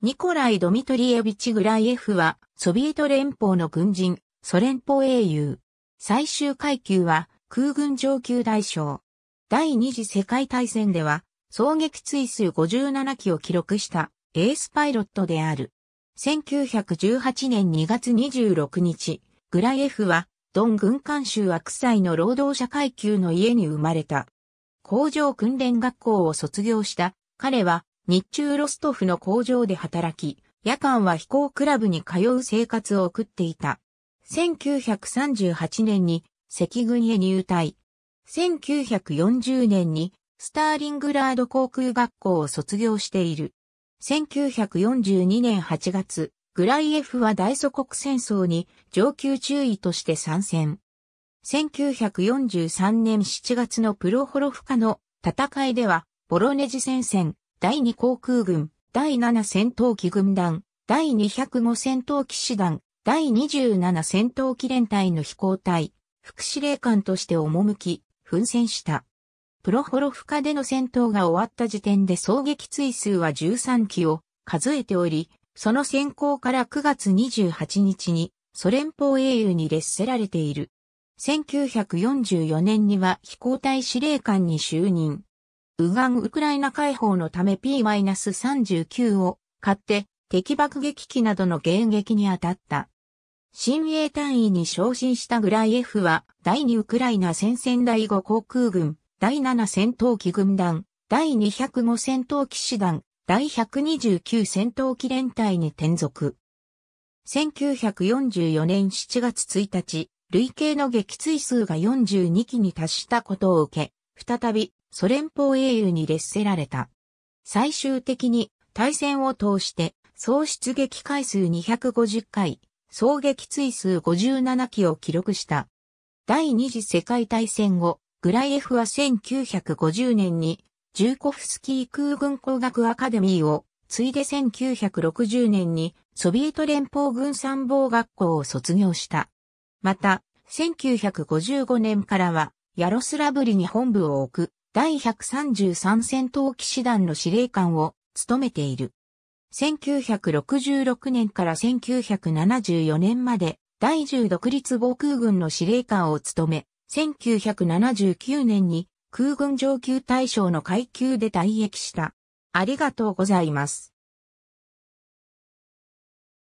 ニコライ・ドミトリエビチ・グライエフは、ソビエト連邦の軍人、ソ連邦英雄。最終階級は、空軍上級大将。第二次世界大戦では、狙撃墜数57機を記録した、エースパイロットである。1918年2月26日、グライエフは、ドン軍官州アクサイの労働者階級の家に生まれた。工場訓練学校を卒業した、彼は、日中ロストフの工場で働き、夜間は飛行クラブに通う生活を送っていた。1938年に赤軍へ入隊。1940年にスターリングラード航空学校を卒業している。1942年8月、グライエフは大祖国戦争に上級中尉として参戦。1943年7月のプロホロフカの戦いでは、ボロネジ戦線、第2航空軍、第7戦闘機軍団、第205戦闘機師団、第27戦闘機連隊の飛行隊、副司令官として赴き、奮戦した。プロホロフカでの戦闘が終わった時点で狙撃墜数は13機を数えており、その戦功から9月28日にソ連邦英雄に列せられている。1944年には飛行隊司令官に就任。ウクライナ解放のため P-39 を買って敵爆撃機などの迎撃に当たった。親衛隊員に昇進したグライエフは第2ウクライナ戦線第5航空軍、第7戦闘機軍団、第205戦闘機師団、第129戦闘機連隊に転属。1944年7月1日、累計の撃墜数が42機に達したことを受け、再び、ソ連邦英雄に列せられた。最終的に大戦を通して総出撃回数250回、総撃墜数57機を記録した。第二次世界大戦後、グライエフは1950年にジューコフスキー空軍工学アカデミーを継いで1960年にソビエト連邦軍参謀学校を卒業した。また、1955年からはヤロスラブリに本部を置く。第133戦闘機師団の司令官を務めている。1966年から1974年まで第10独立防空軍の司令官を務め、1979年に空軍上級大将の階級で退役した。ありがとうございます。